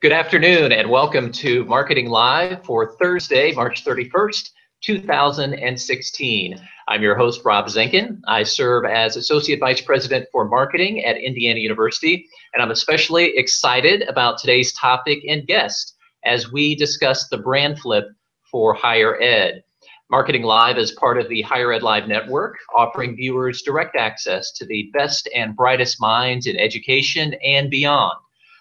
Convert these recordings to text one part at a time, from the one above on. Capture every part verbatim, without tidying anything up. Good afternoon and welcome to Marketing Live for Thursday, March thirty-first, two thousand sixteen. I'm your host, Rob Zinkan. I serve as Associate Vice President for Marketing at Indiana University, and I'm especially excited about today's topic and guest as we discuss the brand flip for higher ed. Marketing Live is part of the Higher Ed Live Network, offering viewers direct access to the best and brightest minds in education and beyond.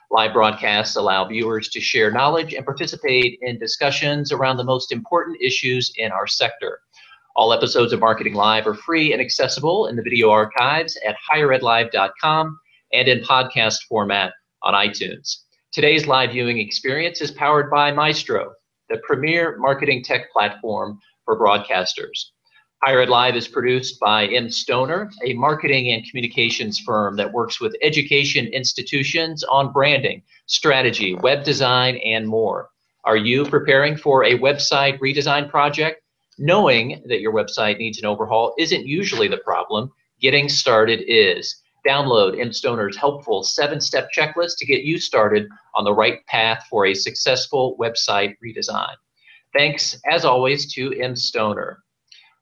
Live broadcasts allow viewers to share knowledge and participate in discussions around the most important issues in our sector. All episodes of Marketing Live are free and accessible in the video archives at higher ed live dot com and in podcast format on iTunes. Today's live viewing experience is powered by Maestro, the premier marketing tech platform for broadcasters. Higher Ed Live is produced by M. Stoner, a marketing and communications firm that works with education institutions on branding, strategy, web design, and more. Are you preparing for a website redesign project? Knowing that your website needs an overhaul isn't usually the problem. Getting started is. Download M. Stoner's helpful seven-step checklist to get you started on the right path for a successful website redesign. Thanks, as always, to M. Stoner.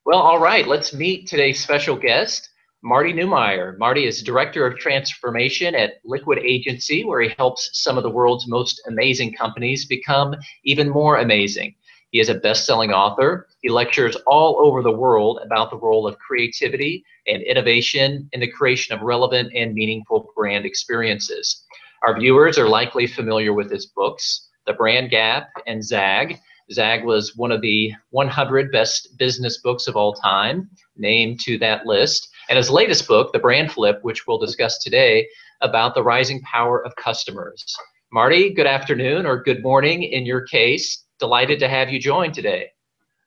Well, all right, let's meet today's special guest, Marty Neumeier. Marty is Director of Transformation at Liquid Agency, where he helps some of the world's most amazing companies become even more amazing. He is a best-selling author. He lectures all over the world about the role of creativity and innovation in the creation of relevant and meaningful brand experiences. Our viewers are likely familiar with his books, The Brand Gap and Zag. Zag was one of the one hundred best business books of all time, named to that list. And his latest book, The Brand Flip, which we'll discuss today, about the rising power of customers. Marty, good afternoon, or good morning in your case. Delighted to have you join today.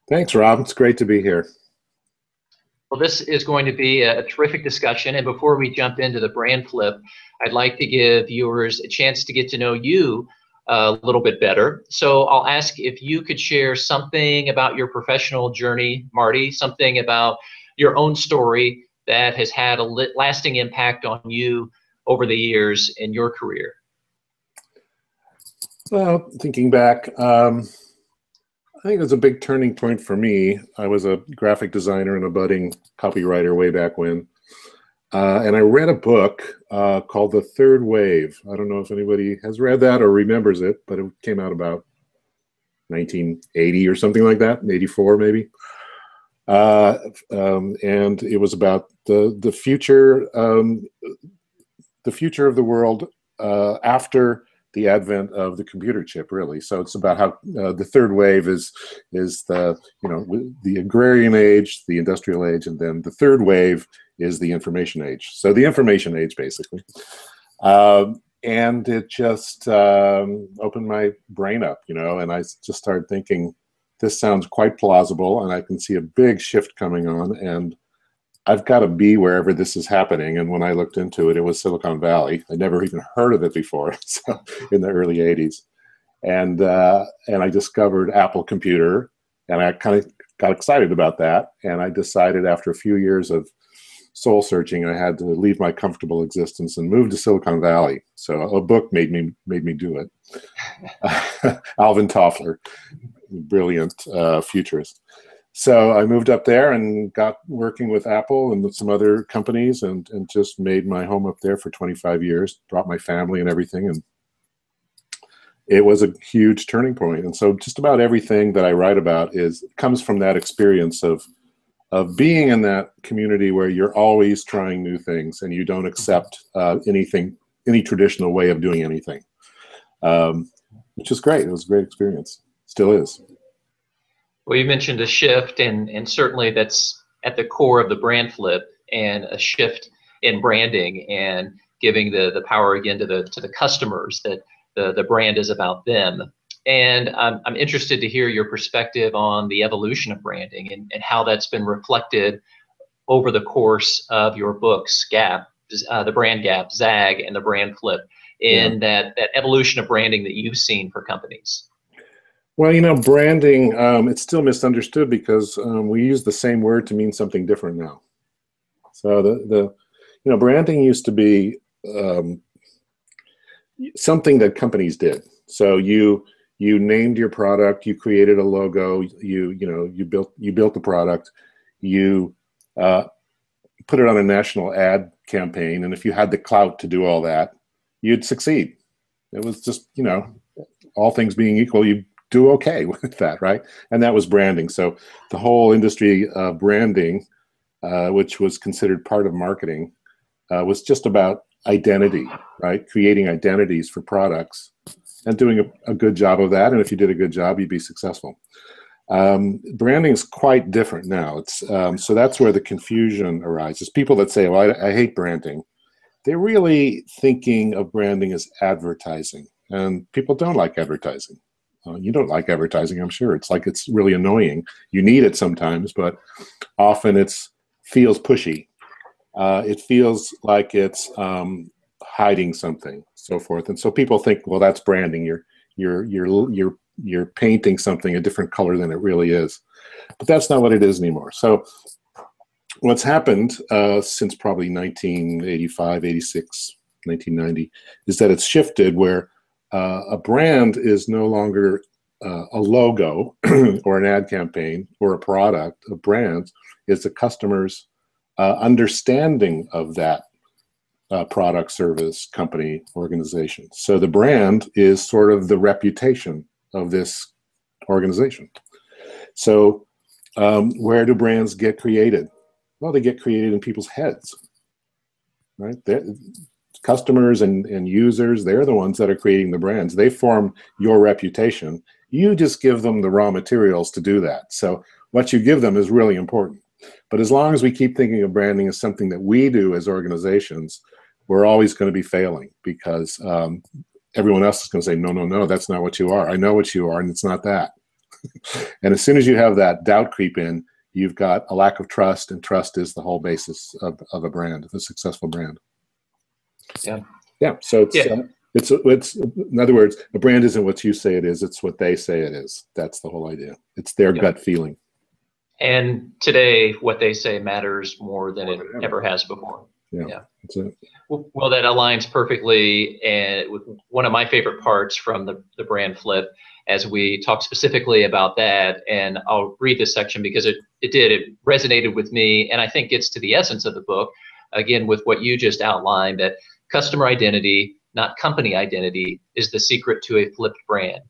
Thanks, Rob. It's great to be here. Well, this is going to be a terrific discussion. And before we jump into The Brand Flip, I'd like to give viewers a chance to get to know you a little bit better. So I'll ask if you could share something about your professional journey, Marty, something about your own story that has had a lasting impact on you over the years in your career. Well, thinking back, um, I think it was a big turning point for me. I was a graphic designer and a budding copywriter way back when. Uh, and I read a book uh, called The Third Wave. I don't know if anybody has read that or remembers it, but it came out about nineteen eighty or something like that, eighty-four maybe. Uh, um, and it was about the the future, um, the future of the world uh, after the advent of the computer chip, really. So it's about how uh, the third wave is is the you know the agrarian age, the industrial age, and then the third wave is the information age. So the information age, basically. Um, and it just um, opened my brain up, you know, and I just started thinking, this sounds quite plausible, and I can see a big shift coming on, and I've got to be wherever this is happening. And when I looked into it, it was Silicon Valley. I'd never even heard of it before, so, in the early eighties. And, uh, and I discovered Apple Computer, and I kind of got excited about that. And I decided after a few years of soul searching, I had to leave my comfortable existence and move to Silicon Valley. So a book made me made me do it. Alvin Toffler, brilliant uh, futurist. So I moved up there and got working with Apple and with some other companies, and and just made my home up there for twenty-five years. Brought my family and everything, and it was a huge turning point. And so just about everything that I write about is comes from that experience of. of being in that community where you're always trying new things and you don't accept uh, anything, any traditional way of doing anything, um, which is great. It was a great experience. Still is. Well, you mentioned a shift, and, and certainly that's at the core of the brand flip, and a shift in branding and giving the, the power again to the, to the customers, that the, the brand is about them. And I'm, I'm interested to hear your perspective on the evolution of branding and, and how that's been reflected over the course of your books, Gap, uh, The Brand Gap, Zag, and The Brand Flip, in yeah. that, that evolution of branding that you've seen for companies. Well, you know, branding, um, it's still misunderstood because um, we use the same word to mean something different now. So the, the you know, branding used to be um, something that companies did. So you you named your product, you created a logo, you you know you built you built the product, you uh, put it on a national ad campaign, and if you had the clout to do all that, you'd succeed. It was just, you know, all things being equal, you do okay with that, right? And that was branding. So the whole industry, uh, branding, uh, which was considered part of marketing, uh, was just about identity, right? Creating identities for products and doing a, a good job of that. And if you did a good job, you'd be successful. Um, branding is quite different now. It's um, so that's where the confusion arises. People that say, well, I, I hate branding, they're really thinking of branding as advertising, and people don't like advertising. Uh, you don't like advertising, I'm sure. It's like, it's really annoying. You need it sometimes, but often it's feels pushy. Uh, it feels like it's um, hiding something, so forth. And so people think, well, that's branding. You're you're you're you're you're painting something a different color than it really is. But that's not what it is anymore. So what's happened uh, since probably nineteen eighty-five, eighty-six, nineteen ninety is that it's shifted where uh, a brand is no longer uh, a logo or an ad campaign or a product. A brand is the customer's uh, understanding of that uh, product, service, company, organization. So the brand is sort of the reputation of this organization. So um, where do brands get created? Well, they get created in people's heads, right? They're, customers and, and users, they're the ones that are creating the brands. They form your reputation. You just give them the raw materials to do that. So what you give them is really important. But as long as we keep thinking of branding as something that we do as organizations, we're always going to be failing, because um, everyone else is going to say, no, no, no, that's not what you are. I know what you are, and it's not that. And as soon as you have that doubt creep in, you've got a lack of trust, and trust is the whole basis of, of a brand, of a successful brand. Yeah. Yeah. So it's, yeah. Uh, it's, it's, in other words, a brand isn't what you say it is, it's what they say it is. That's the whole idea. It's their yeah. gut feeling. And today, what they say matters more than, more than it ever. ever has before. Yeah. yeah. That's it. Well, well, that aligns perfectly and with one of my favorite parts from the, the Brand Flip, as we talk specifically about that. And I'll read this section because it, it did, it resonated with me, and I think gets to the essence of the book, again, with what you just outlined, that customer identity, not company identity, is the secret to a flipped brand.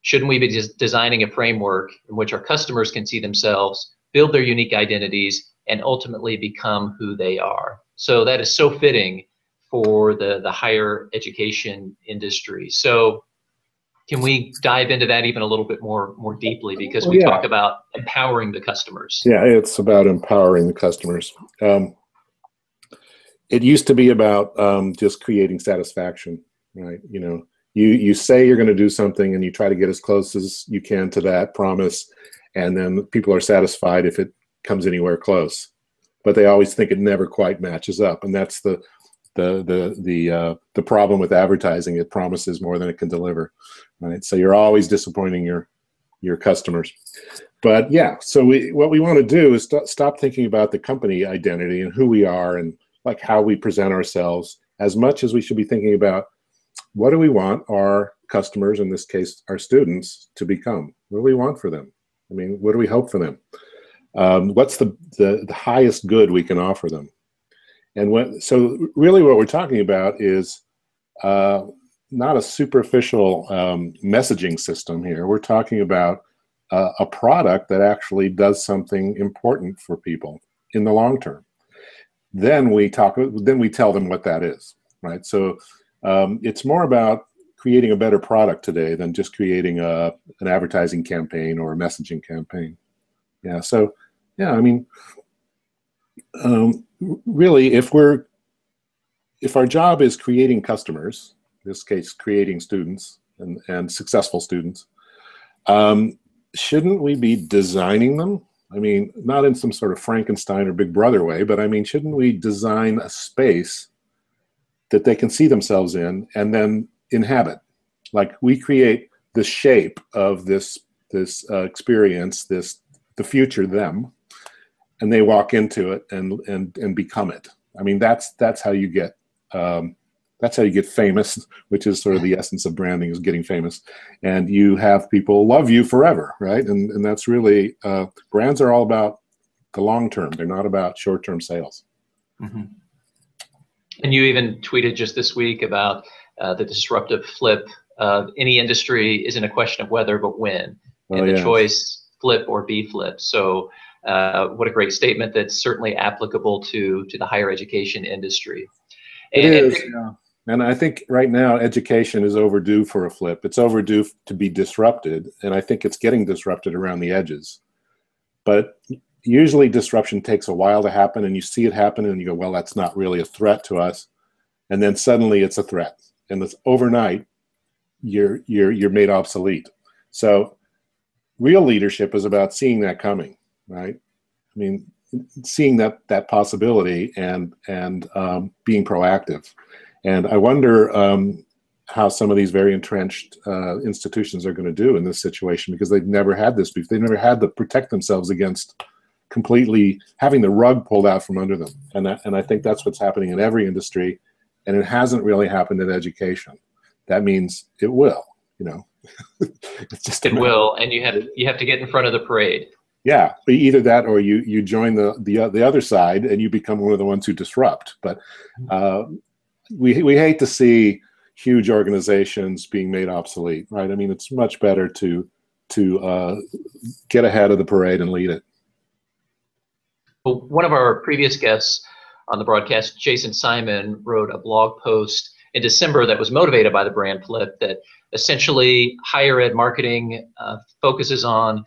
Shouldn't we be just designing a framework in which our customers can see themselves, build their unique identities, and ultimately become who they are? So that is so fitting for the, the higher education industry. So can we dive into that even a little bit more more deeply, because we yeah. talk about empowering the customers. Yeah, it's about empowering the customers. Um, it used to be about um, just creating satisfaction, right? You know, you, you say you're gonna do something and you try to get as close as you can to that promise, and then people are satisfied if it comes anywhere close. But they always think it never quite matches up, and that's the the the the uh, the problem with advertising. It promises more than it can deliver, right? So you're always disappointing your your customers. But yeah, so we what we want to do is st stop thinking about the company identity and who we are and like how we present ourselves, as much as we should be thinking about what do we want our customers, in this case our students, to become. What do we want for them? I mean, what do we hope for them? Um, what's the, the the highest good we can offer them? And when, so really what we're talking about is uh, not a superficial um, messaging system here. We're talking about uh, a product that actually does something important for people in the long term. Then we talk, then we tell them what that is, right? So um, it's more about creating a better product today than just creating a, an advertising campaign or a messaging campaign. Yeah, so, yeah, I mean, um, really, if we're, if our job is creating customers, in this case, creating students and, and successful students, um, shouldn't we be designing them? I mean, not in some sort of Frankenstein or Big Brother way, but I mean, shouldn't we design a space that they can see themselves in and then inhabit? Like, we create the shape of this, this uh, experience, this the future them, and they walk into it and and and become it. I mean, that's that's how you get um, That's how you get famous, which is sort of the essence of branding, is getting famous. And you have people love you forever, right? And, and that's really, uh, brands are all about the long term. They're not about short-term sales. Mm-hmm. And you even tweeted just this week about uh, the disruptive flip of any industry isn't a question of whether, but when. And oh, the yes. choice, flip or be flipped. So uh, what a great statement that's certainly applicable to, to the higher education industry. And it is. It, yeah. And I think right now education is overdue for a flip. It's overdue to be disrupted, and I think it's getting disrupted around the edges. But usually disruption takes a while to happen, and you see it happen, and you go, well, that's not really a threat to us. And then suddenly it's a threat. And it's overnight, you're, you're, you're made obsolete. So real leadership is about seeing that coming, right? I mean, seeing that, that possibility and, and um, being proactive. And I wonder um, how some of these very entrenched uh, institutions are going to do in this situation, because they've never had this before. They've never had to protect themselves against completely having the rug pulled out from under them. And, that, and I think that's what's happening in every industry, and it hasn't really happened in education. That means it will, you know. It's just it will, and you have, you have to get in front of the parade. Yeah, either that or you, you join the, the, uh, the other side and you become one of the ones who disrupt. But uh, we, we hate to see huge organizations being made obsolete, right? I mean, it's much better to, to uh, get ahead of the parade and lead it. Well, one of our previous guests on the broadcast, Jason Simon, wrote a blog post in December that was motivated by the brand flip, that essentially higher ed marketing uh, focuses on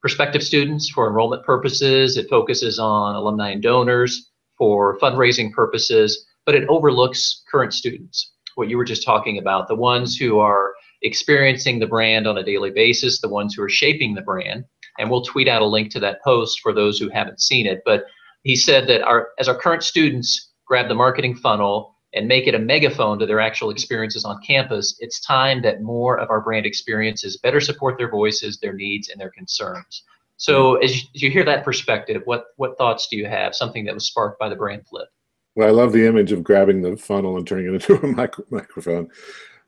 prospective students for enrollment purposes. It focuses on alumni and donors for fundraising purposes, but it overlooks current students, what you were just talking about, the ones who are experiencing the brand on a daily basis, the ones who are shaping the brand. And we'll tweet out a link to that post for those who haven't seen it. But he said that our, as our current students grab the marketing funnel and make it a megaphone to their actual experiences on campus, it's time that more of our brand experiences better support their voices, their needs, and their concerns. So as you hear that perspective, what, what thoughts do you have, something that was sparked by the brand flip? Well, I love the image of grabbing the funnel and turning it into a micro microphone.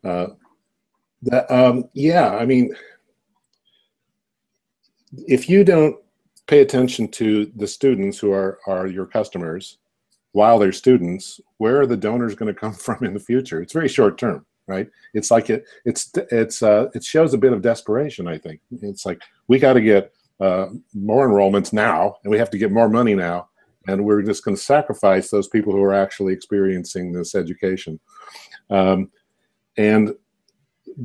Uh, that, um, yeah, I mean, if you don't pay attention to the students who are, are your customers, while they're students, where are the donors going to come from in the future? It's very short term, right? It's like it, it's, it's, uh, it shows a bit of desperation, I think. It's like, we got to get uh, more enrollments now, and we have to get more money now, and we're just going to sacrifice those people who are actually experiencing this education. Um, and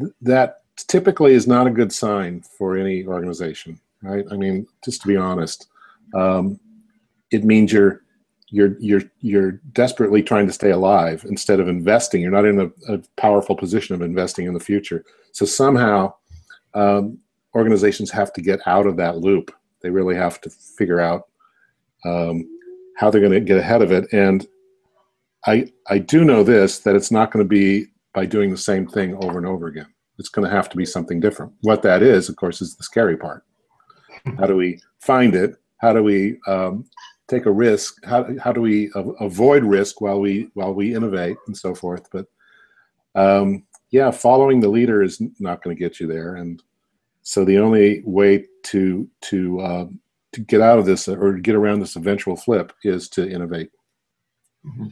th that typically is not a good sign for any organization, right? I mean, just to be honest, um, it means you're, You're, you're, you're desperately trying to stay alive instead of investing. You're not in a, a powerful position of investing in the future. So somehow um, organizations have to get out of that loop. They really have to figure out um, how they're going to get ahead of it. And I, I do know this, that it's not going to be by doing the same thing over and over again. It's going to have to be something different. What that is, of course, is the scary part. How do we find it? How do we... Um, take a risk, how, how do we avoid risk while we while we innovate and so forth. But um, yeah, following the leader is not going to get you there. And so the only way to, to, uh, to get out of this or get around this eventual flip is to innovate. Mm-hmm.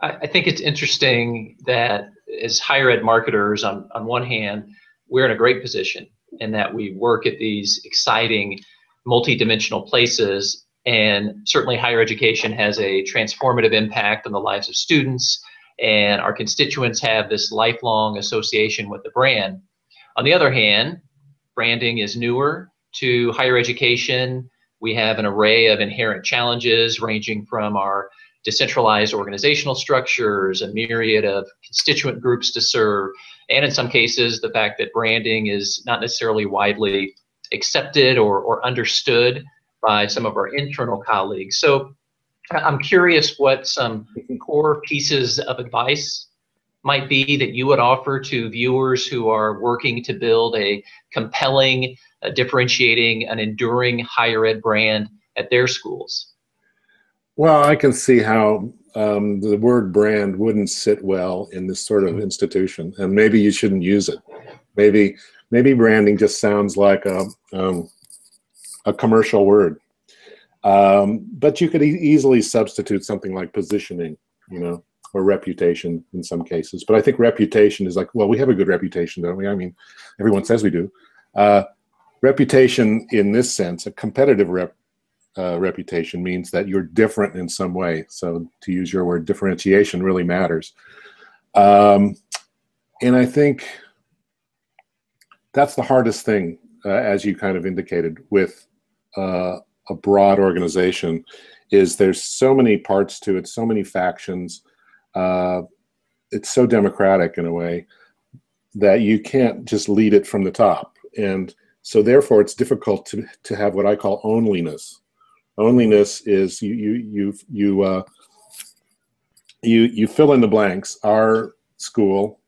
I, I think it's interesting that as higher ed marketers, on, on one hand, we're in a great position in that we work at these exciting multidimensional places. And certainly higher education has a transformative impact on the lives of students, and our constituents have this lifelong association with the brand. On the other hand, branding is newer to higher education. We have an array of inherent challenges ranging from our decentralized organizational structures, a myriad of constituent groups to serve, and in some cases, the fact that branding is not necessarily widely accepted or, or understood by some of our internal colleagues. So I'm curious what some core pieces of advice might be that you would offer to viewers who are working to build a compelling, a differentiating, an enduring higher ed brand at their schools. Well, I can see how um, the word brand wouldn't sit well in this sort of institution, and maybe you shouldn't use it. Maybe maybe branding just sounds like a, um, a commercial word. Um, but you could e- easily substitute something like positioning, you know, or reputation in some cases. But I think reputation is like, well, we have a good reputation, don't we? I mean, everyone says we do. Uh, reputation in this sense, a competitive rep, uh, reputation means that you're different in some way. So to use your word, differentiation really matters. Um, and I think that's the hardest thing, uh, as you kind of indicated, with uh, a broad organization, is there's so many parts to it, so many factions. Uh, it's so democratic in a way that you can't just lead it from the top. And so therefore it's difficult to, to have what I call onlyness. Onlyness is you, you, you, you, uh, you, you fill in the blanks. Our school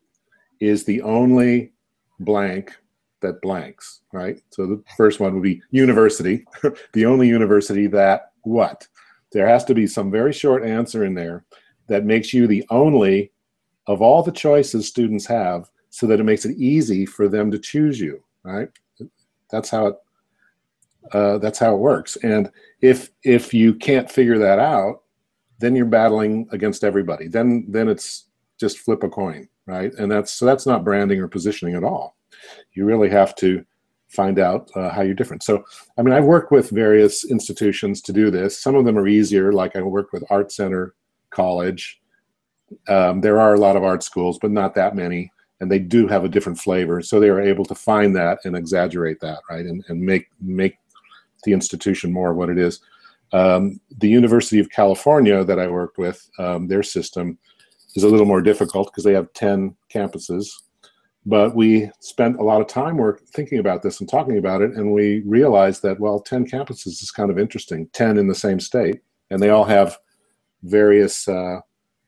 is the only blank that blanks, right? So the first one would be university, the only university that what? There has to be some very short answer in there that makes you the only of all the choices students have, so that it makes it easy for them to choose you, right? That's how it, uh, that's how it works. And if if you can't figure that out, then you're battling against everybody. Then then it's just flip a coin, right? And that's so that's not branding or positioning at all. You really have to find out uh, how you're different. So, I mean, I've worked with various institutions to do this. Some of them are easier, like I worked with Art Center College. Um, there are a lot of art schools, but not that many, and they do have a different flavor. So they are able to find that and exaggerate that, right, and, and make make the institution more what it is. Um, the University of California that I worked with, um, their system is a little more difficult because they have ten campuses. But we spent a lot of time work thinking about this and talking about it, and we realized that, well, ten campuses is kind of interesting, ten in the same state, and they all have various uh,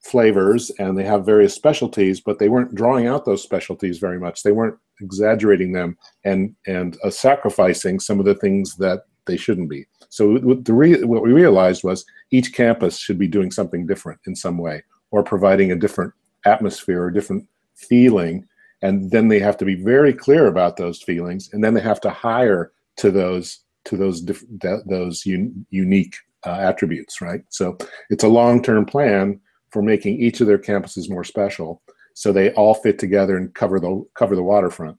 flavors, and they have various specialties, but they weren't drawing out those specialties very much. They weren't exaggerating them and, and uh, sacrificing some of the things that they shouldn't be. So the re- what we realized was each campus should be doing something different in some way, or providing a different atmosphere or different feeling. And then they have to be very clear about those feelings, and then they have to hire to those to those diff- those un- unique uh, attributes, right? So it's a long-term plan for making each of their campuses more special, so they all fit together and cover the cover the waterfront.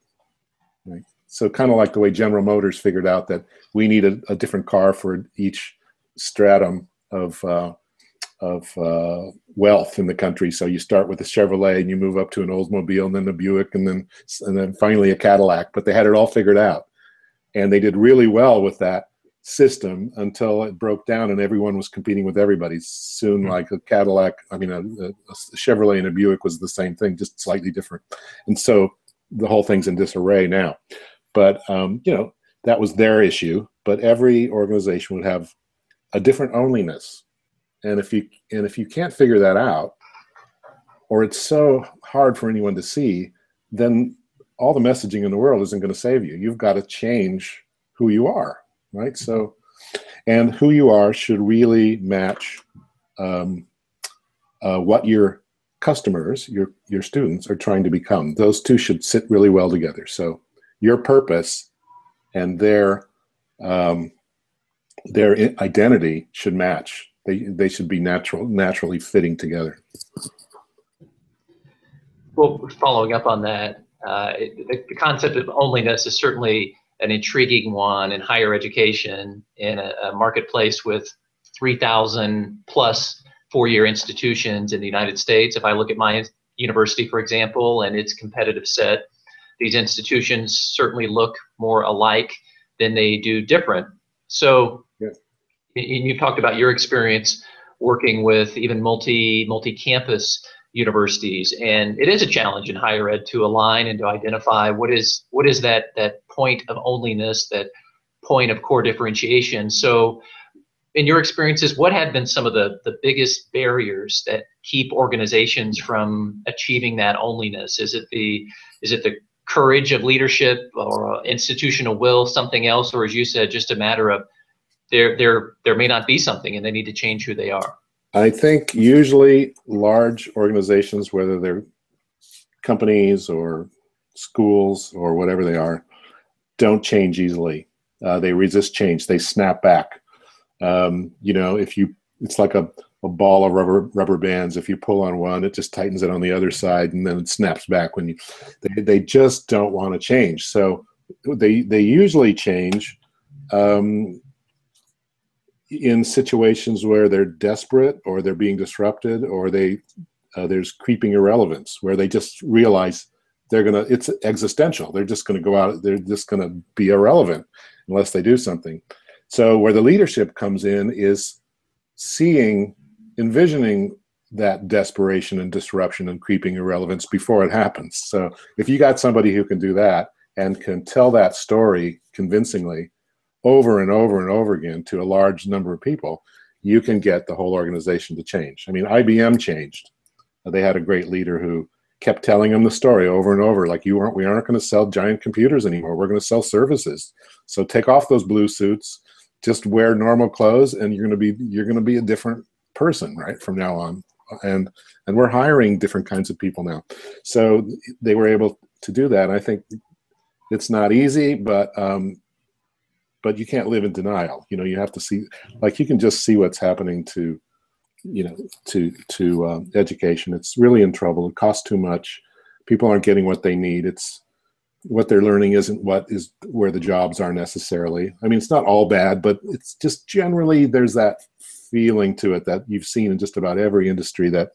Right? So kind of like the way General Motors figured out that we need a, a different car for each stratum of. Uh, of uh, wealth in the country. So you start with a Chevrolet and you move up to an Oldsmobile and then a Buick and then and then finally a Cadillac, but they had it all figured out. And they did really well with that system until it broke down and everyone was competing with everybody. Soon, mm-hmm. like a Cadillac, I mean, a, a Chevrolet and a Buick was the same thing, just slightly different. And so the whole thing's in disarray now. But, um, you know, that was their issue, but every organization would have a different onlyness. And if you and if you can't figure that out, or it's so hard for anyone to see, then all the messaging in the world isn't going to save you. You've got to change who you are, right? So, and who you are should really match um, uh, what your customers, your your students, are trying to become. Those two should sit really well together. So, your purpose and their um, their identity should match. They they should be natural naturally fitting together. Well, following up on that, uh, it, the, the concept of onlyness is certainly an intriguing one in higher education, in a, a marketplace with three thousand plus four-year institutions in the United States. If I look at my university, for example, and its competitive set, these institutions certainly look more alike than they do different. So. Yeah. And you talked about your experience working with even multi, multi-campus universities, and it is a challenge in higher ed to align and to identify what is what is that that point of onlyness, that point of core differentiation. So in your experiences, what have been some of the, the biggest barriers that keep organizations from achieving that onlyness? Is it the is it the courage of leadership or institutional will, something else, or as you said, just a matter of There, there, there may not be something, and they need to change who they are. I think usually large organizations, whether they're companies or schools or whatever they are, don't change easily. Uh, they resist change. They snap back. Um, you know, if you, it's like a, a ball of rubber rubber bands. If you pull on one, it just tightens it on the other side, and then it snaps back when you. They they just don't want to change. So they they usually change um, in situations where they're desperate, or they're being disrupted, or they uh, there's creeping irrelevance where they just realize they're gonna. It's existential. They're just gonna go out. They're just gonna be irrelevant unless they do something. So where the leadership comes in is seeing, envisioning that desperation and disruption and creeping irrelevance before it happens. So if you got somebody who can do that and can tell that story convincingly over and over and over again to a large number of people, you can get the whole organization to change. I mean, I B M changed. They had a great leader who kept telling them the story over and over, like, you aren't, we aren't going to sell giant computers anymore. We're going to sell services. So take off those blue suits, just wear normal clothes, and you're going to be, you're going to be a different person, right, from now on. And and we're hiring different kinds of people now. So they were able to do that. And I think it's not easy, but um, but you can't live in denial. You know, you have to see, like, you can just see what's happening to, you know, to to um, education. It's really in trouble. It costs too much. People aren't getting what they need. It's what they're learning isn't what is where the jobs are necessarily. I mean, it's not all bad, but it's just generally there's that feeling to it that you've seen in just about every industry that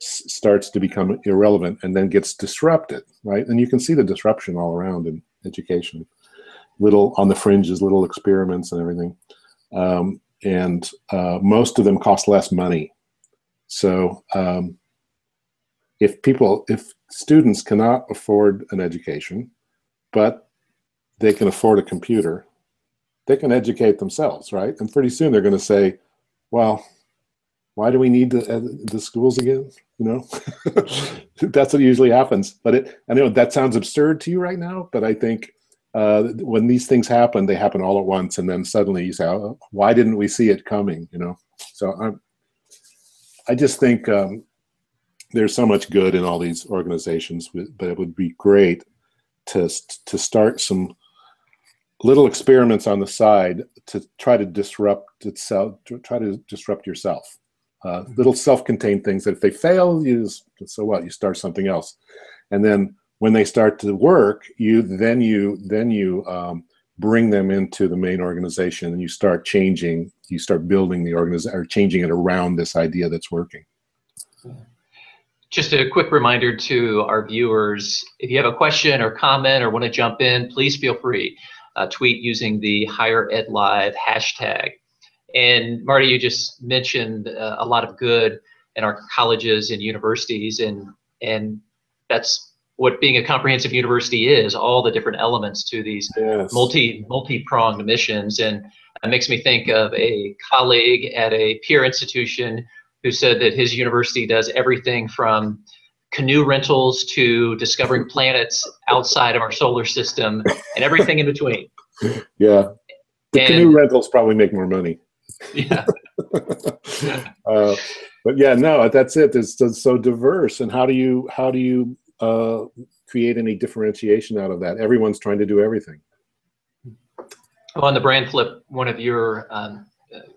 s starts to become irrelevant and then gets disrupted, right? And you can see the disruption all around in education, little on the fringes, little experiments and everything. Um, and uh, most of them cost less money. So um, if people, if students cannot afford an education, but they can afford a computer, they can educate themselves, right? And pretty soon they're going to say, well, why do we need the, the schools again? You know, that's what usually happens. But it, I know that sounds absurd to you right now, but I think uh, when these things happen, they happen all at once. And then suddenly you say, oh, why didn't we see it coming? You know, so I'm, I just think um, there's so much good in all these organizations, but it would be great to, to start some little experiments on the side to try to disrupt itself, to try to disrupt yourself. Uh, little self-contained things that if they fail, you just, so what? You start something else, and then when they start to work, you then you then you um, bring them into the main organization, and you start changing. You start building the organization, or changing it around this idea that's working. Just a quick reminder to our viewers, if you have a question or comment or want to jump in, please feel free. Uh, tweet using the Higher Ed Live hashtag. And Marty, you just mentioned uh, a lot of good in our colleges and universities, and, and that's what being a comprehensive university is, all the different elements to these yes. multi, multi-pronged missions. And it makes me think of a colleague at a peer institution who said that his university does everything from canoe rentals to discovering planets outside of our solar system and everything in between. Yeah. The and, canoe rentals probably make more money. Yeah. uh, but yeah, no, that's it. It's, it's so diverse. And how do you, how do you uh, create any differentiation out of that? Everyone's trying to do everything. Well, on the Brand Flip, one of your um,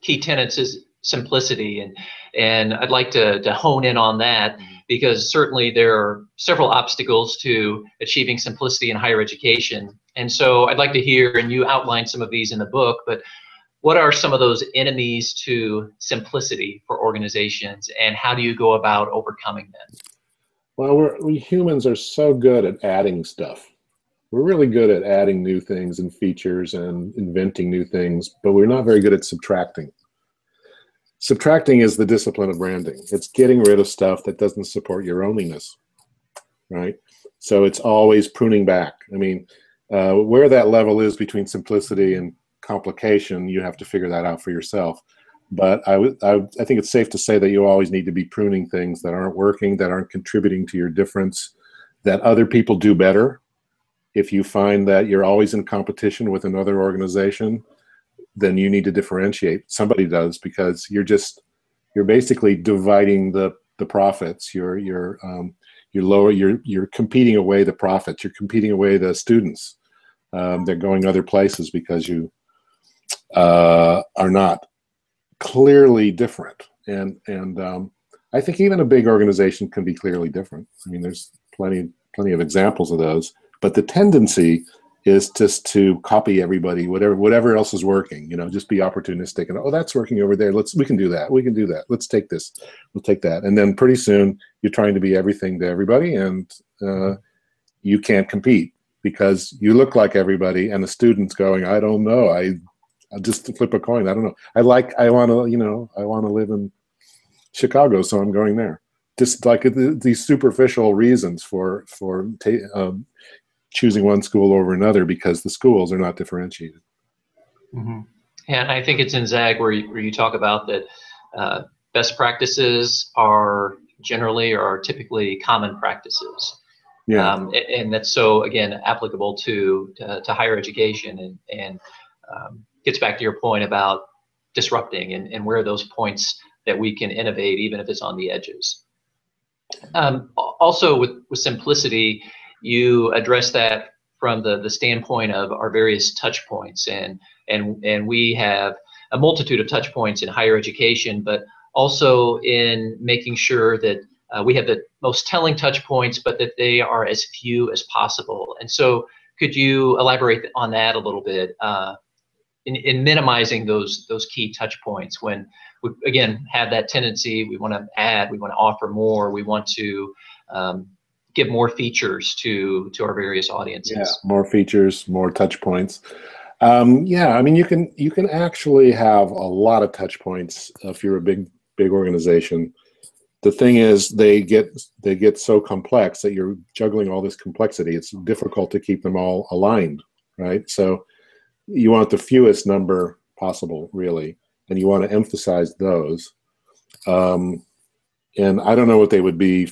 key tenets is simplicity, and and I'd like to, to hone in on that, because certainly there are several obstacles to achieving simplicity in higher education. And so I'd like to hear, and you outlined some of these in the book, but what are some of those enemies to simplicity for organizations, and how do you go about overcoming them? Well, we're, we humans are so good at adding stuff. We're really good at adding new things and features and inventing new things, but we're not very good at subtracting. Subtracting is the discipline of branding. It's getting rid of stuff that doesn't support your onlyness, right? So it's always pruning back. I mean, uh, where that level is between simplicity and complication, you have to figure that out for yourself. But I, I, I think it's safe to say that you always need to be pruning things that aren't working, that aren't contributing to your difference, that other people do better. If you find that you're always in competition with another organization, then you need to differentiate. Somebody does, because you're just you're basically dividing the the profits. You're you're um, you're lower. You're you're competing away the profits. You're competing away the students. Um, they're going other places because you uh, are not clearly different. And and um, I think even a big organization can be clearly different. I mean, there's plenty plenty of examples of those. But the tendency is just to copy everybody, whatever whatever else is working. You know, just be opportunistic and, oh, that's working over there. Let's we can do that. We can do that. Let's take this. We'll take that. And then pretty soon you're trying to be everything to everybody, and uh, you can't compete because you look like everybody. And the student's going, I don't know. I I'll just flip a coin. I don't know. I like. I want to. You know. I want to live in Chicago, so I'm going there. Just like the, the superficial reasons for for. Ta- um, choosing one school over another because the schools are not differentiated. Mm-hmm. And I think it's in Zag where you, where you talk about that uh, best practices are generally or are typically common practices. Yeah. Um, and, and that's so, again, applicable to, to, to higher education and, and um, gets back to your point about disrupting and, and where are those points that we can innovate, even if it's on the edges. Um, also with, with simplicity, you address that from the, the standpoint of our various touch points. And, and, and we have a multitude of touch points in higher education, but also in making sure that uh, we have the most telling touch points, but that they are as few as possible. And so could you elaborate on that a little bit uh, in, in minimizing those, those key touch points when we, again, have that tendency, we want to add, we want to offer more, we want to um, give more features to to our various audiences. Yeah, more features, more touch points. Um, yeah, I mean, you can you can actually have a lot of touch points if you're a big big organization. The thing is, they get they get so complex that you're juggling all this complexity. It's difficult to keep them all aligned, right? So you want the fewest number possible, really, and you want to emphasize those. Um, and I don't know what they would be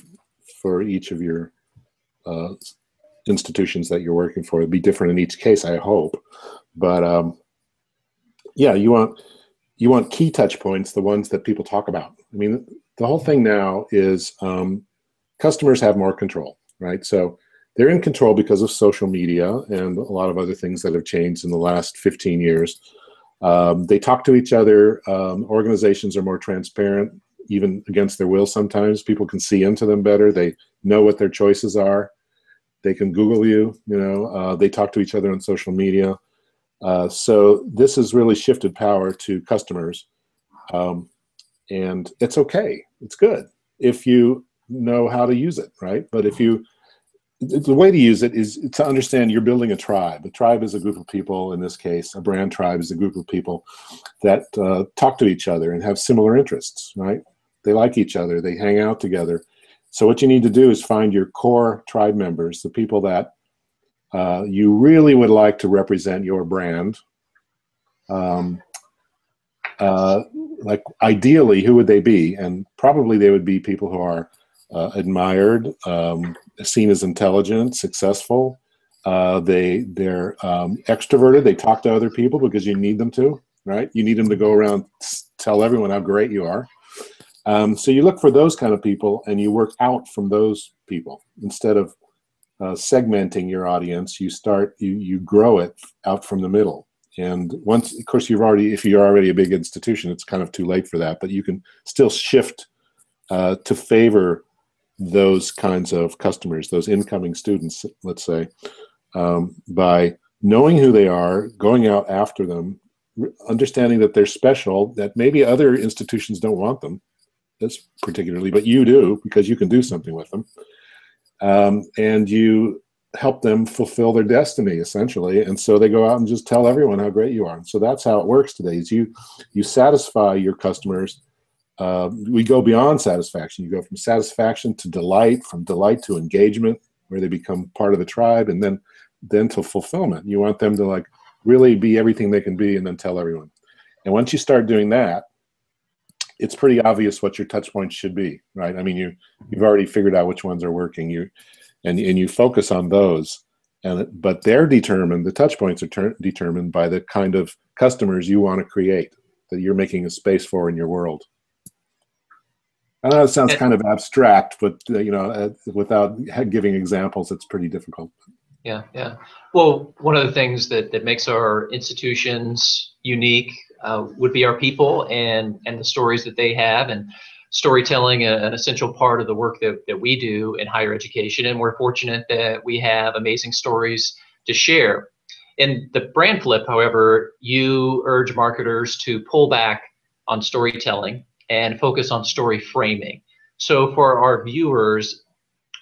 for each of your uh, institutions that you're working for. It'd be different in each case, I hope. But um, yeah, you want you want key touch points, the ones that people talk about. I mean, the whole thing now is um, customers have more control, right? So they're in control because of social media and a lot of other things that have changed in the last fifteen years. Um, they talk to each other. Um, organizations are more transparent, even against their will sometimes. People can see into them better. They know what their choices are. They can Google you, you know. Uh, they talk to each other on social media. Uh, so this has really shifted power to customers. Um, and it's okay. It's good if you know how to use it, right? But if you, the way to use it is to understand you're building a tribe. A tribe is a group of people, in this case, a brand tribe is a group of people that uh, talk to each other and have similar interests, right? They like each other. They hang out together. So what you need to do is find your core tribe members, the people that uh, you really would like to represent your brand. Um, uh, like ideally, who would they be? And probably they would be people who are uh, admired, um, seen as intelligent, successful. Uh, they, they're um, extroverted. They talk to other people because you need them to, right? You need them to go around tell everyone how great you are. Um, so you look for those kind of people and you work out from those people. Instead of uh, segmenting your audience, you start, you, you grow it out from the middle. And once, of course, you've already, if you're already a big institution, it's kind of too late for that, but you can still shift uh, to favor those kinds of customers, those incoming students, let's say, um, by knowing who they are, going out after them, understanding that they're special, that maybe other institutions don't want them, this particularly, but you do because you can do something with them. Um, and you help them fulfill their destiny, essentially. And so they go out and just tell everyone how great you are. And so that's how it works today is you, you satisfy your customers. Uh, we go beyond satisfaction. You go from satisfaction to delight, from delight to engagement, where they become part of the tribe, and then then to fulfillment. You want them to like really be everything they can be and then tell everyone. And once you start doing that, it's pretty obvious what your touch points should be, right? I mean, you, you've already figured out which ones are working, you, and, and you focus on those. And but they're determined, the touch points are ter- determined by the kind of customers you want to create, that you're making a space for in your world. I know it sounds and, kind of abstract, but uh, you know, uh, without giving examples, it's pretty difficult. Yeah, yeah. Well, one of the things that, that makes our institutions unique uh, would be our people and, and the stories that they have, and storytelling, uh, an essential part of the work that, that we do in higher education. And we're fortunate that we have amazing stories to share. In The Brand Flip, however, you urge marketers to pull back on storytelling and focus on story framing. So for our viewers,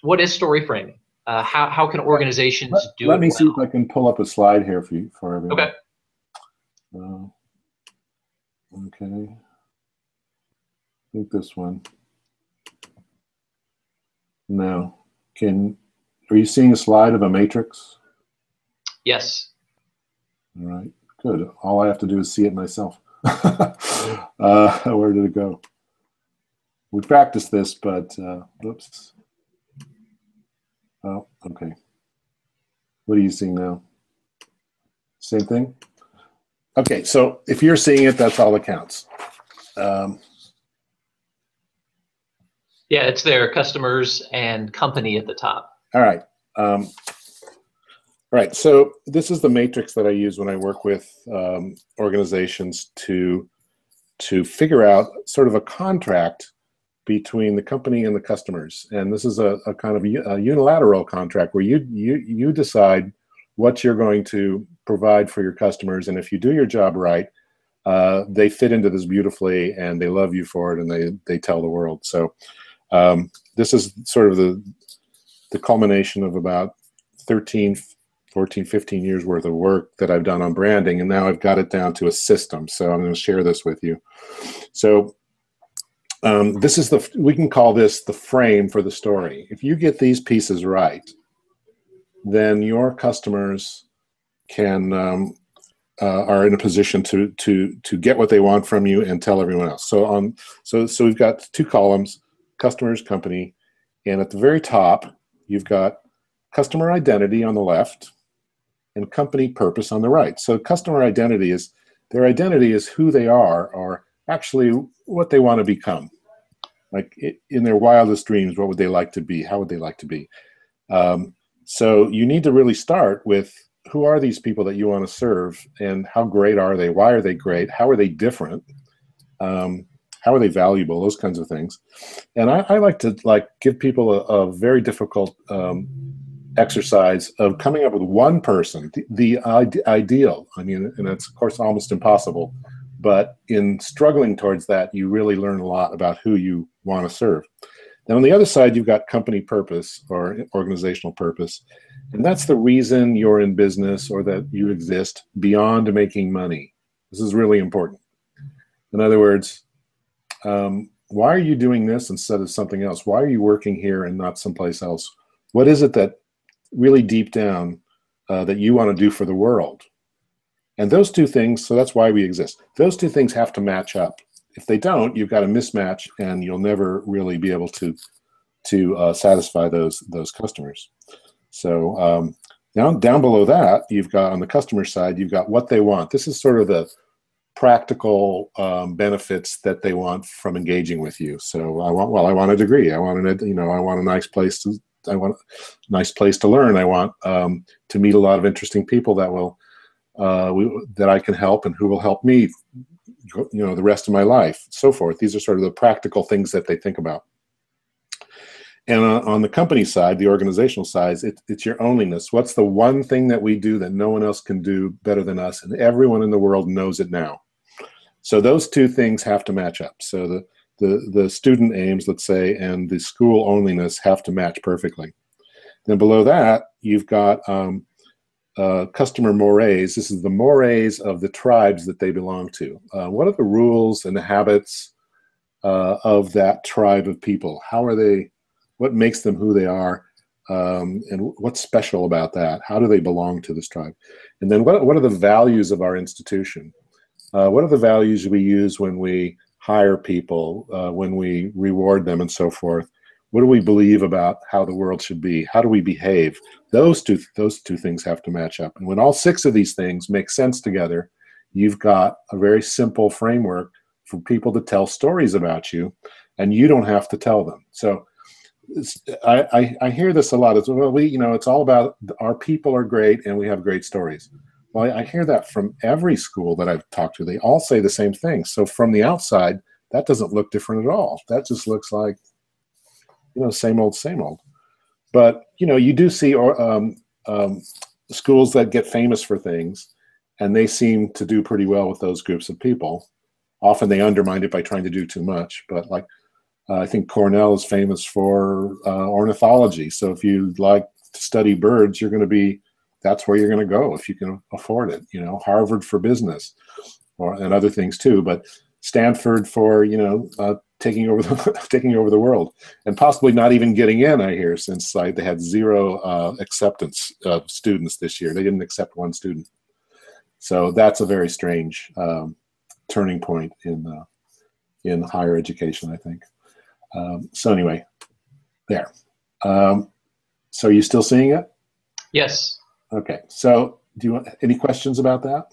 what is story framing? Uh, how, how can organizations let, do let it Let me well? see if I can pull up a slide here for you, for everyone. Okay. Uh, okay. I think this one. No. Can, are you seeing a slide of a matrix? Yes. All right. Good. All I have to do is see it myself. uh, where did it go? We practiced this, but uh, oops. Oh, okay. What are you seeing now? Same thing? Okay, so if you're seeing it, that's all that counts. Um, yeah, it's there, customers and company at the top. All right. Um, all right, so this is the matrix that I use when I work with um, organizations to, to figure out sort of a contract between the company and the customers. And this is a, a kind of a unilateral contract where you, you, you decide what you're going to provide for your customers. And if you do your job right, uh, they fit into this beautifully and they love you for it and they, they tell the world. So um, this is sort of the, the culmination of about thirteen, fourteen, fifteen years worth of work that I've done on branding. And now I've got it down to a system. So I'm going to share this with you. So Um, this is the, we can call this the frame for the story. If you get these pieces right, then your customers can, um, uh, are in a position to, to, to get what they want from you and tell everyone else. So on, so, so we've got two columns, customers, company, and at the very top, you've got customer identity on the left and company purpose on the right. So customer identity is, their identity is who they are, or actually what they want to become. Like it, in their wildest dreams, what would they like to be? How would they like to be? Um, so you need to really start with who are these people that you want to serve and how great are they? Why are they great? How are they different? Um, how are they valuable? Those kinds of things. And I, I like to like give people a, a very difficult um, exercise of coming up with one person, the, the ide ideal. I mean, and that's of course almost impossible. But in struggling towards that, you really learn a lot about who you want to serve. Then on the other side, you've got company purpose or organizational purpose. And that's the reason you're in business or that you exist beyond making money. This is really important. In other words, um, why are you doing this instead of something else? Why are you working here and not someplace else? What is it that really deep down uh, that you want to do for the world? And those two things, so that's why we exist. Those two things have to match up. If they don't, you've got a mismatch and you'll never really be able to, to uh, satisfy those, those customers. So um, down, down below that, you've got on the customer side, you've got what they want. This is sort of the practical um, benefits that they want from engaging with you. So I want, well, I want a degree. I want an, you know, I want a nice place to, I want a nice place to learn. I want um, to meet a lot of interesting people that will, Uh, we, that I can help and who will help me, you know, the rest of my life, so forth. These are sort of the practical things that they think about. And uh, on the company side, the organizational side, it, it's your onlyness. What's the one thing that we do that no one else can do better than us, and everyone in the world knows it now? So those two things have to match up. So the, the, the student aims, let's say, and the school onlyness have to match perfectly. Then below that, you've got um, Uh, customer mores. This is the mores of the tribes that they belong to. Uh, what are the rules and the habits uh, of that tribe of people? How are they, what makes them who they are, um, and what's special about that? How do they belong to this tribe? And then what, what are the values of our institution? Uh, what are the values we use when we hire people, uh, when we reward them and so forth? What do we believe about how the world should be? How do we behave? Those two, those two things have to match up. And when all six of these things make sense together, you've got a very simple framework for people to tell stories about you and you don't have to tell them. So I, I, I hear this a lot. It's, well, we, you know, it's all about our people are great and we have great stories. Well, I, I hear that from every school that I've talked to. They all say the same thing. So from the outside, that doesn't look different at all. That just looks like, you know, same old, same old. But, you know, you do see or, um, um, schools that get famous for things, and they seem to do pretty well with those groups of people. Often they undermine it by trying to do too much. But like, uh, I think Cornell is famous for uh, ornithology. So if you like to study birds, you're going to be, that's where you're going to go if you can afford it. You know, Harvard for business, or and other things too. But Stanford for, you know, uh, taking over the taking over the world, and possibly not even getting in. I hear since like, they had zero uh, acceptance of students this year. They didn't accept one student. So that's a very strange um, turning point in uh, in higher education, I think. Um, so anyway, there. Um, so are you still seeing it? Yes. Okay. So do you want any questions about that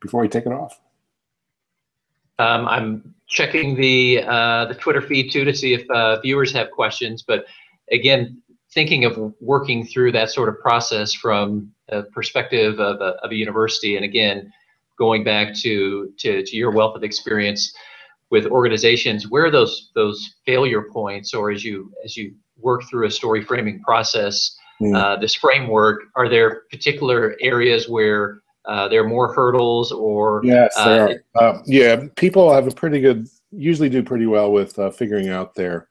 before we take it off? Um, I'm checking the uh, the Twitter feed too to see if uh, viewers have questions. But again, thinking of working through that sort of process from a perspective of a, of a university, and again, going back to, to to your wealth of experience with organizations, where are those those failure points, or as you as you work through a story framing process, mm. uh, this framework, are there particular areas where Uh, there are more hurdles, or yes, uh, um, yeah, people have a pretty good, usually do pretty well with uh, figuring out their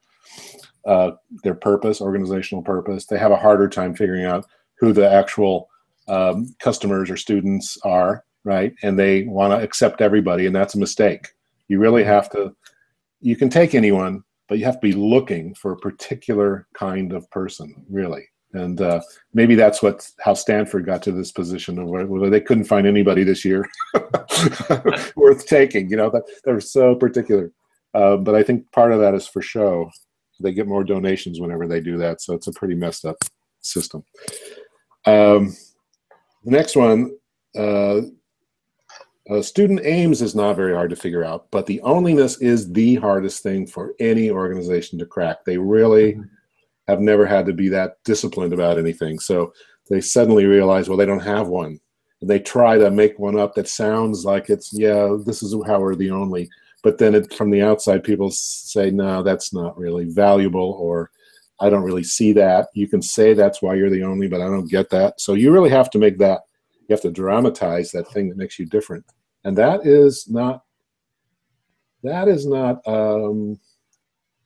uh, their purpose, organizational purpose. They have a harder time figuring out who the actual um, customers or students are, right? And they want to accept everybody, and that's a mistake. You really have to. You can take anyone, but you have to be looking for a particular kind of person, really. And uh, maybe that's what how Stanford got to this position of where they couldn't find anybody this year worth taking. You know, they were so particular. Uh, but I think part of that is for show. They get more donations whenever they do that, so it's a pretty messed up system. Um, the next one, uh, uh, student aims is not very hard to figure out, but the onlyness is the hardest thing for any organization to crack. They really. Mm-hmm. Have never had to be that disciplined about anything. So they suddenly realize, well, they don't have one. And they try to make one up that sounds like it's, yeah, this is how we're the only. But then it, from the outside, people say, no, that's not really valuable, or I don't really see that. You can say that's why you're the only, but I don't get that. So you really have to make that, you have to dramatize that thing that makes you different. And that is not, that is not, um,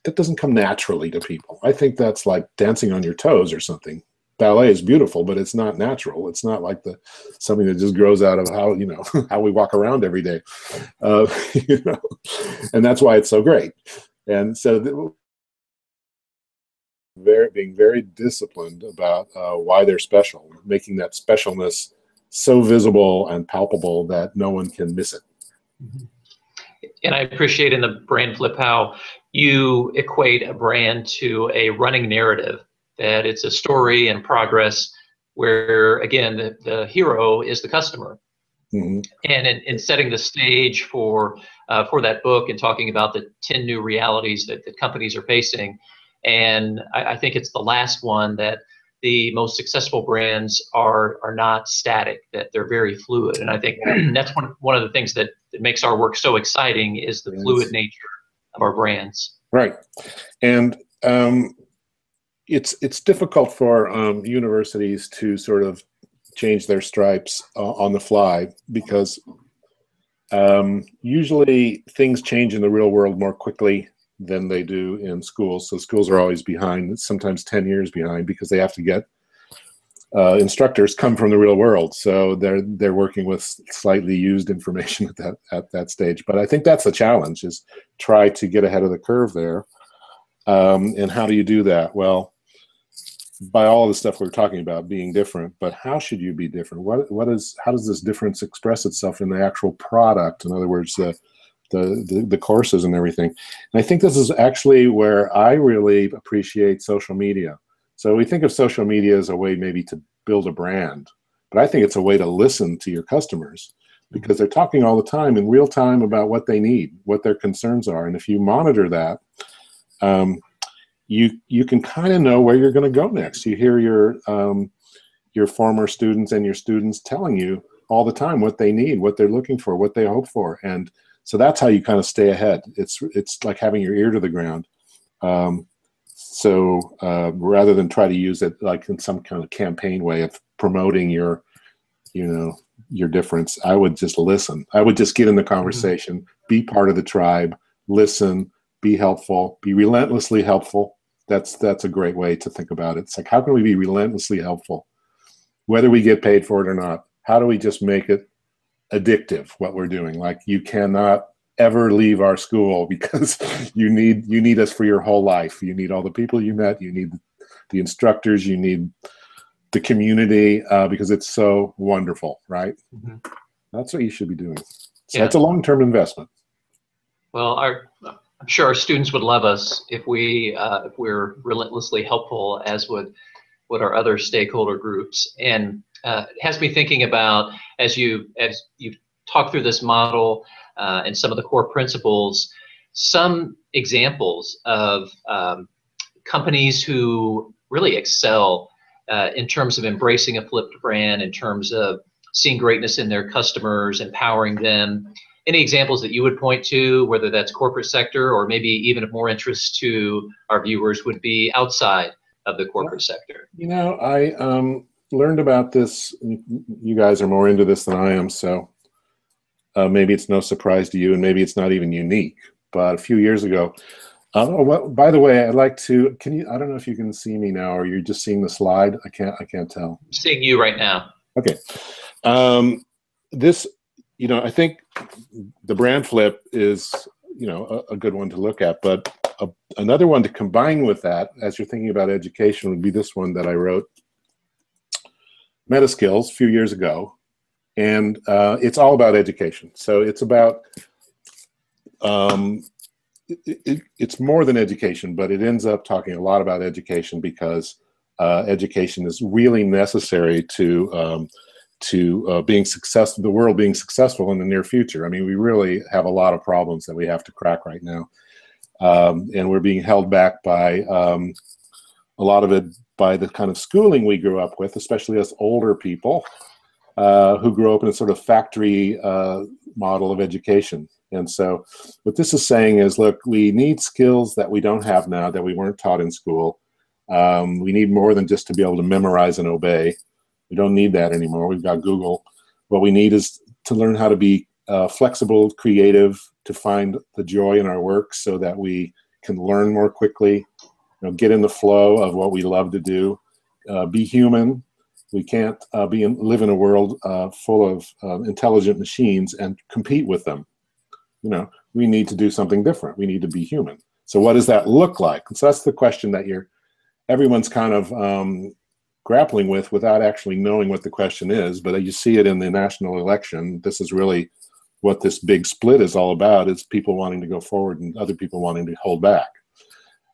that doesn't come naturally to people. I think that's like dancing on your toes or something. Ballet is beautiful, but it's not natural. It's not like the something that just grows out of how, you know, how we walk around every day. Uh, you know, and that's why it's so great. And so very, being very disciplined about uh, why they're special, making that specialness so visible and palpable that no one can miss it. And I appreciate in the Brand Flip how you equate a brand to a running narrative, that it's a story in progress where, again, the, the hero is the customer. Mm-hmm. And in, in setting the stage for uh, for that book and talking about the ten new realities that, that companies are facing, and I, I think it's the last one, that the most successful brands are are not static, that they're very fluid. And I think that's one, one of the things that, that makes our work so exciting is the yes. fluid nature of our brands. Right. And um, it's it's difficult for um, universities to sort of change their stripes uh, on the fly, because um, usually things change in the real world more quickly than they do in schools. So schools are always behind, sometimes ten years behind, because they have to get uh, instructors come from the real world. So they're they're working with slightly used information at that at that stage. But I think that's the challenge, is try to get ahead of the curve there. Um, and how do you do that? Well, by all the stuff we we're talking about, being different, but how should you be different? What what is how does this difference express itself in the actual product? In other words, the The, the, the courses and everything. And I think this is actually where I really appreciate social media. So we think of social media as a way maybe to build a brand, but I think it's a way to listen to your customers because they're talking all the time in real time about what they need, what their concerns are. And if you monitor that, um, you you can kind of know where you're going to go next. You hear your um, your former students and your students telling you all the time what they need, what they're looking for, what they hope for. And so that's how you kind of stay ahead. It's it's like having your ear to the ground. Um, so uh, rather than try to use it like in some kind of campaign way of promoting your, you know, your difference, I would just listen. I would just get in the conversation, mm-hmm. be part of the tribe, listen, be helpful, be relentlessly helpful. That's that's a great way to think about it. It's like, how can we be relentlessly helpful, whether we get paid for it or not? How do we just make it addictive, what we're doing? Like, you cannot ever leave our school because you need you need us for your whole life. You need all the people you met. You need the instructors. You need the community, uh, because it's so wonderful, right? Mm-hmm. That's what you should be doing. So yeah. That's a long-term investment. Well, our, I'm sure our students would love us if we uh, if we're relentlessly helpful, as would would our other stakeholder groups. And uh, it has me thinking about, as you as you talk through this model uh, and some of the core principles, some examples of um, companies who really excel Uh, in terms of embracing a flipped brand, in terms of seeing greatness in their customers, empowering them. Any examples that you would point to, whether that's corporate sector or maybe even of more interest to our viewers would be outside of the corporate sector? You know, I um, learned about this. You guys are more into this than I am, so uh, maybe it's no surprise to you, and maybe it's not even unique. But a few years ago, Uh, well, by the way, I'd like to. Can you? I don't know if you can see me now, or you're just seeing the slide. I can't. I can't tell. I'm seeing you right now. Okay. Um, this, you know, I think the brand flip is, you know, a, a good one to look at. But a, another one to combine with that, as you're thinking about education, would be this one that I wrote, Metaskills, a few years ago, and uh, it's all about education. So it's about. Um, It, it, it's more than education, but it ends up talking a lot about education because uh, education is really necessary to um, to uh, being successful, the world being successful in the near future. I mean, we really have a lot of problems that we have to crack right now, um, and we're being held back by um, a lot of it by the kind of schooling we grew up with, especially us older people uh, who grew up in a sort of factory uh, model of education. And so what this is saying is, look, we need skills that we don't have now, that we weren't taught in school. Um, we need more than just to be able to memorize and obey. We don't need that anymore. We've got Google. What we need is to learn how to be uh, flexible, creative, to find the joy in our work so that we can learn more quickly, you know, get in the flow of what we love to do, uh, be human. We can't uh, be in, live in a world uh, full of uh, intelligent machines and compete with them. You know, we need to do something different. We need to be human. So what does that look like? And so that's the question that you're, everyone's kind of um, grappling with without actually knowing what the question is. But you see it in the national election. This is really what this big split is all about, is people wanting to go forward and other people wanting to hold back.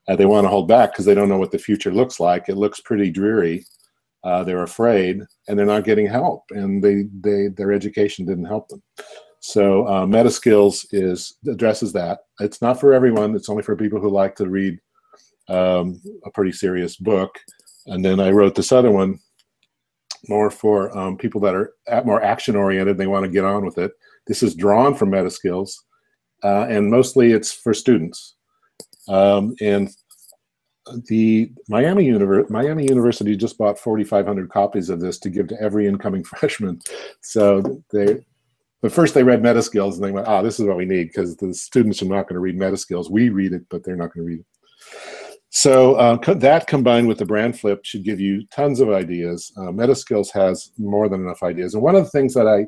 Uh, they want to hold back because they don't know what the future looks like. It looks pretty dreary. Uh, they're afraid, and they're not getting help. And they, they, their education didn't help them. So uh, Metaskills is, addresses that. It's not for everyone. It's only for people who like to read um, a pretty serious book. And then I wrote this other one more for um, people that are more action-oriented. They want to get on with it. This is drawn from Metaskills, uh, and mostly it's for students. Um, and the Miami, Univer Miami University just bought forty-five hundred copies of this to give to every incoming freshman. So they... But first they read Metaskills, and they went, ah, oh, this is what we need, because the students are not going to read Metaskills. We read it, but they're not going to read it. So uh, co that combined with the brand flip should give you tons of ideas. Uh, Metaskills has more than enough ideas. And one of the things that I,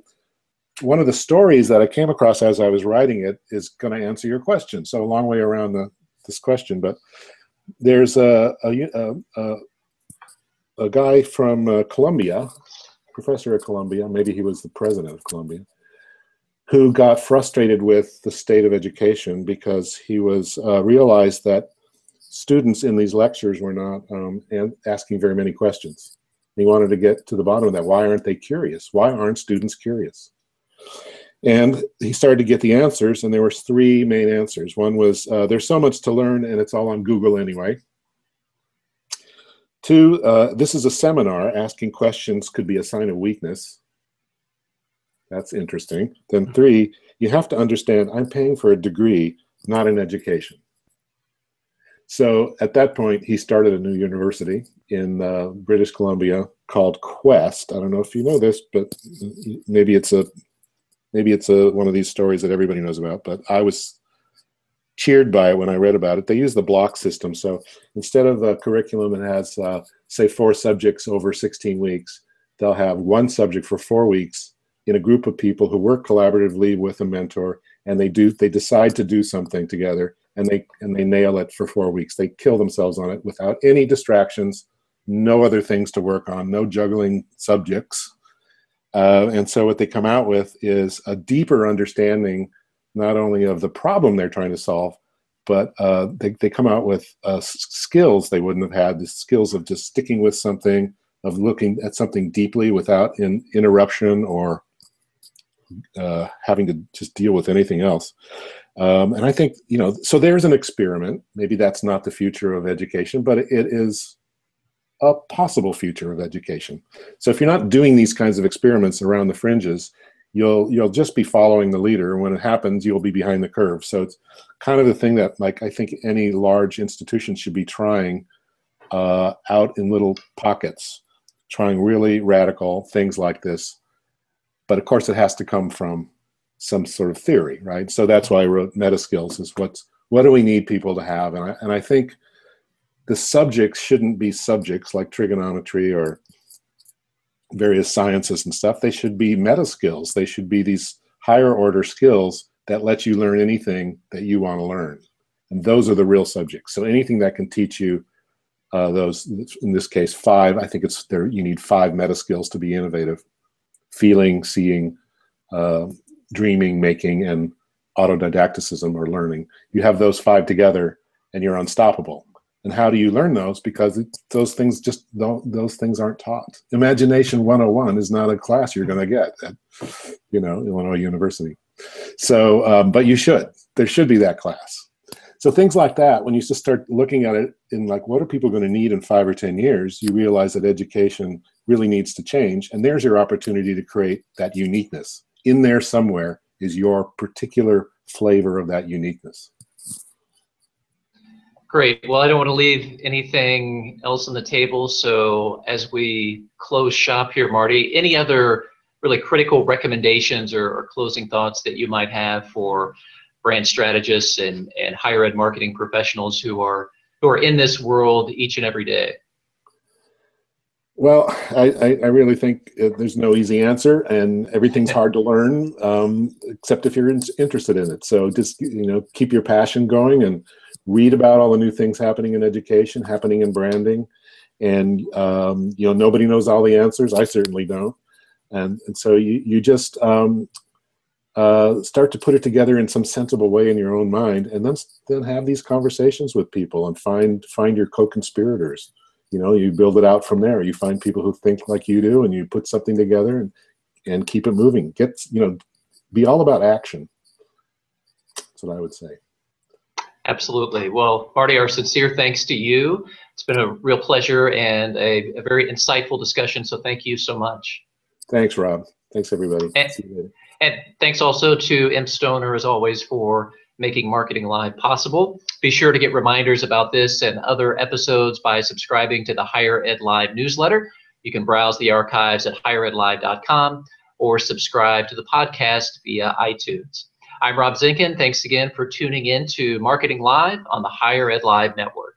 one of the stories that I came across as I was writing it is going to answer your question. So a long way around the, this question, but there's a, a, a, a guy from uh, Columbia, professor at Columbia, maybe he was the president of Columbia, who got frustrated with the state of education because he was uh, realized that students in these lectures were not um, asking very many questions. He wanted to get to the bottom of that. Why aren't they curious? Why aren't students curious? And he started to get the answers, and there were three main answers. One was, uh, there's so much to learn, and it's all on Google anyway. Two, uh, this is a seminar. Asking questions could be a sign of weakness. That's interesting. Then three, you have to understand I'm paying for a degree, not an education. So at that point, he started a new university in uh, British Columbia called Quest. I don't know if you know this, but maybe it's a Maybe it's a, one of these stories that everybody knows about, but I was cheered by it when I read about it. They use the block system. So instead of a curriculum that has, uh, say, four subjects over sixteen weeks, they'll have one subject for four weeks in a group of people who work collaboratively with a mentor, and they do they decide to do something together, and they, and they nail it for four weeks. They kill themselves on it without any distractions, no other things to work on, no juggling subjects. Uh, and so what they come out with is a deeper understanding, not only of the problem they're trying to solve, but uh, they, they come out with uh, skills they wouldn't have had, the skills of just sticking with something, of looking at something deeply without in, interruption or uh, having to just deal with anything else. Um, and I think, you know, so there's an experiment. Maybe that's not the future of education, but it is a possible future of education. So if you're not doing these kinds of experiments around the fringes, you'll you'll just be following the leader. When it happens, you'll be behind the curve. So it's kind of the thing that, like, I think any large institution should be trying uh, out in little pockets, trying really radical things like this. But of course, it has to come from some sort of theory, right? So that's why I wrote Metaskills, is what's, what do we need people to have? And I, and I think the subjects shouldn't be subjects like trigonometry or various sciences and stuff. They should be meta skills. They should be these higher order skills that let you learn anything that you want to learn. And those are the real subjects. So anything that can teach you uh, those, in this case, five, I think it's there. You need five meta skills to be innovative: feeling, seeing, uh, dreaming, making, and autodidacticism or learning. You have those five together and you're unstoppable. And how do you learn those? Because those things just don't, those things aren't taught. Imagination one oh one is not a class you're going to get at, you know, Illinois University. So, um, but you should, there should be that class. So things like that, when you just start looking at it in like, what are people going to need in five or ten years? You realize that education really needs to change. And there's your opportunity to create that uniqueness. In there somewhere is your particular flavor of that uniqueness. Great. Well, I don't want to leave anything else on the table. So as we close shop here, Marty, any other really critical recommendations or, or closing thoughts that you might have for brand strategists and, and higher ed marketing professionals who are who are in this world each and every day? Well, I, I, I really think there's no easy answer, and everything's hard to learn, um, except if you're in, interested in it. So just, you know, keep your passion going and read about all the new things happening in education, happening in branding. And, um, you know, nobody knows all the answers. I certainly don't. And, and so you, you just um, uh, start to put it together in some sensible way in your own mind, and then, then have these conversations with people and find, find your co-conspirators. You know, you build it out from there. You find people who think like you do, and you put something together and, and keep it moving. Get, you know, be all about action. That's what I would say. Absolutely. Well, Marty, our sincere thanks to you. It's been a real pleasure and a, a very insightful discussion, so thank you so much. Thanks, Rob. Thanks, everybody. And, See you later. And thanks also to M. Stoner, as always, for making Marketing Live possible. Be sure to get reminders about this and other episodes by subscribing to the Higher Ed Live newsletter. You can browse the archives at higher ed live dot com or subscribe to the podcast via iTunes. I'm Rob Zinkan. Thanks again for tuning in to Marketing Live on the Higher Ed Live Network.